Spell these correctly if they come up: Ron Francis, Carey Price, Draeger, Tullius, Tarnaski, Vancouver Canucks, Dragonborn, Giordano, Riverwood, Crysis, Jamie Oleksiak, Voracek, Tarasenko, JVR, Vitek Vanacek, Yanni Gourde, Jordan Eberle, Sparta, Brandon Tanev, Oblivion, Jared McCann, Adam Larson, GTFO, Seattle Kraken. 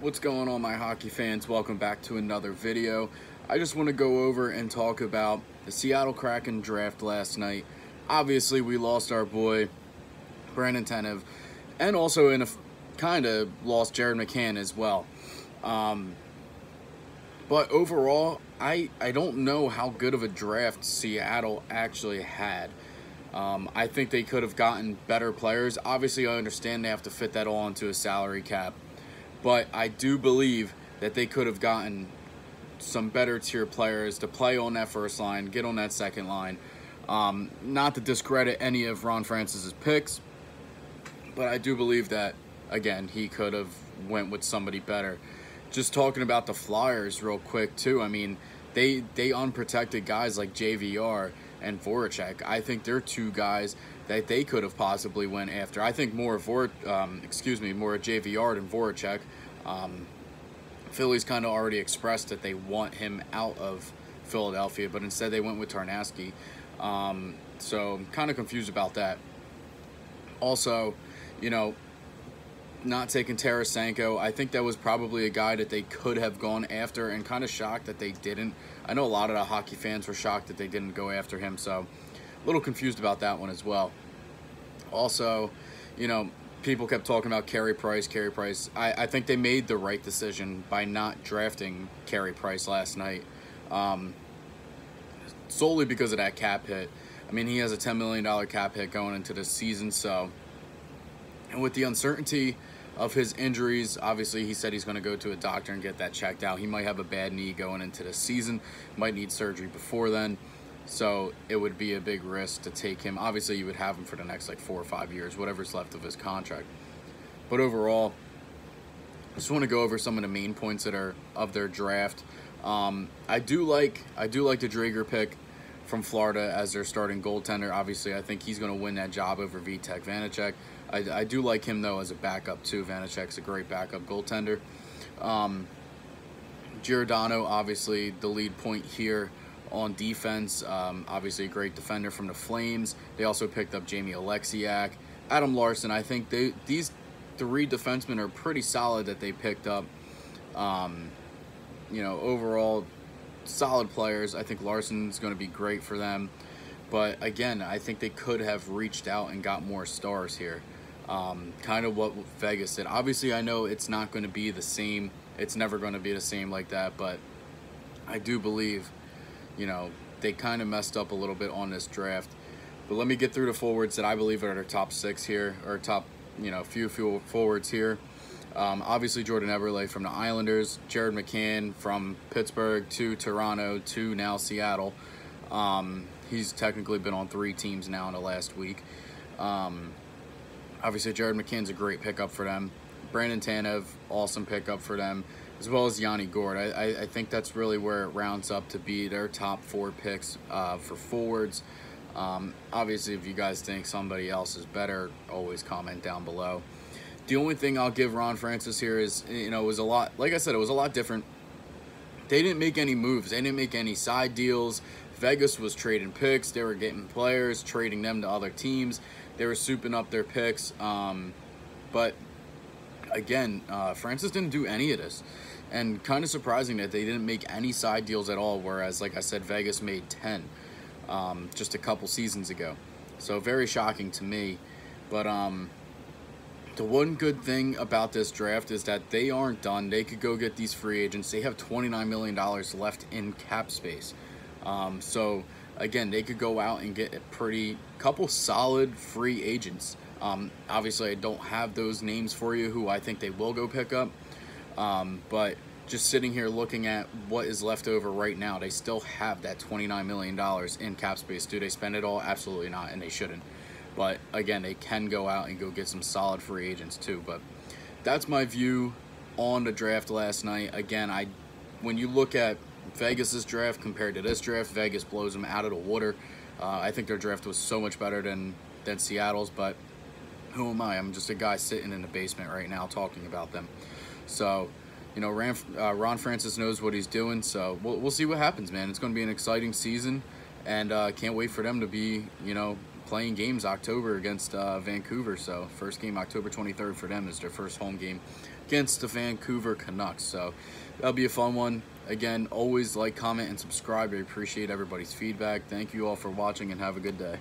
What's going on, my hockey fans? Welcome back to another video. I just want to go over and talk about the Seattle Kraken draft last night. Obviously, we lost our boy, Brandon Tanev, and also kind of lost Jared McCann as well. But overall, I don't know how good of a draft Seattle actually had. I think they could have gotten better players. Obviously, I understand they have to fit that all into a salary cap. But I do believe that they could have gotten some better tier players to play on that first line, get on that second line. Not to discredit any of Ron Francis's picks, but I do believe that, again, he could have went with somebody better. Just talking about the Flyers real quick, too. I mean, they unprotected guys like JVR and Voracek. I think they're two guys that they could have possibly went after. I think more JVR than Voracek. Philly's kind of already expressed that they want him out of Philadelphia, but instead they went with Tarnaski. So I'm kind of confused about that. Also, you know, not taking Tarasenko. I think that was probably a guy that they could have gone after, and kind of shocked that they didn't. I know a lot of the hockey fans were shocked that they didn't go after him, so a little confused about that one as well. Also, you know, people kept talking about Carey Price, Carey Price. I think they made the right decision by not drafting Carey Price last night, solely because of that cap hit. I mean, he has a $10 million cap hit going into the season, so... And with the uncertainty of his injuries, obviously he said he's going to go to a doctor and get that checked out. He might have a bad knee going into the season, might need surgery before then. So it would be a big risk to take him. Obviously, you would have him for the next like 4 or 5 years, whatever's left of his contract. But overall, I just want to go over some of the main points that are of their draft. I do like the Draeger pick from Florida as their starting goaltender. Obviously, I think he's going to win that job over Vitek Vanacek. I do like him, though, as a backup, too. Vanacek's a great backup goaltender. Giordano, obviously, the lead point here on defense. Obviously, a great defender from the Flames. They also picked up Jamie Oleksiak. Adam Larson, I think these three defensemen are pretty solid that they picked up. You know, overall, solid players. I think Larson's going to be great for them. But, again, I think they could have reached out and got more stars here. Kind of what Vegas did. Obviously, I know it's not going to be the same. It's never going to be the same like that. But I do believe, you know, they kind of messed up a little bit on this draft. But let me get through the forwards that I believe are their top six here, or top, you know, few forwards here. Obviously, Jordan Eberle from the Islanders, Jared McCann from Pittsburgh to Toronto to now Seattle. He's technically been on 3 teams now in the last week. Obviously, Jared McCann's a great pickup for them. Brandon Tanev, awesome pickup for them, as well as Yanni Gourde. I think that's really where it rounds up to be their top 4 picks for forwards. Obviously, if you guys think somebody else is better, always comment down below. The only thing I'll give Ron Francis here is, you know, it was a lot, like I said, it was a lot different. They didn't make any moves. They didn't make any side deals. Vegas was trading picks. They were getting players, trading them to other teams. They were souping up their picks. But, again, Francis didn't do any of this. And kind of surprising that they didn't make any side deals at all, whereas, like I said, Vegas made 10 just a couple seasons ago. So very shocking to me. But the one good thing about this draft is that they aren't done. They could go get these free agents. They have $29 million left in cap space. So, again, they could go out and get a couple solid free agents. Obviously, I don't have those names for you who I think they will go pick up. But just sitting here looking at what is left over right now, they still have that $29 million in cap space. Do they spend it all? Absolutely not, and they shouldn't. But, again, they can go out and go get some solid free agents too. But that's my view on the draft last night. Again, when you look at Vegas's draft compared to this draft, Vegas blows them out of the water. I think their draft was so much better than Seattle's, but who am I? I'm just a guy sitting in the basement right now talking about them. So, you know, Ron Francis knows what he's doing, so we'll see what happens, man. It's going to be an exciting season, and can't wait for them to be, you know, playing games October against Vancouver. So first game October 23rd for them is their first home game against the Vancouver Canucks. So that'll be a fun one. Again, always like, comment, and subscribe. I appreciate everybody's feedback. Thank you all for watching, and have a good day.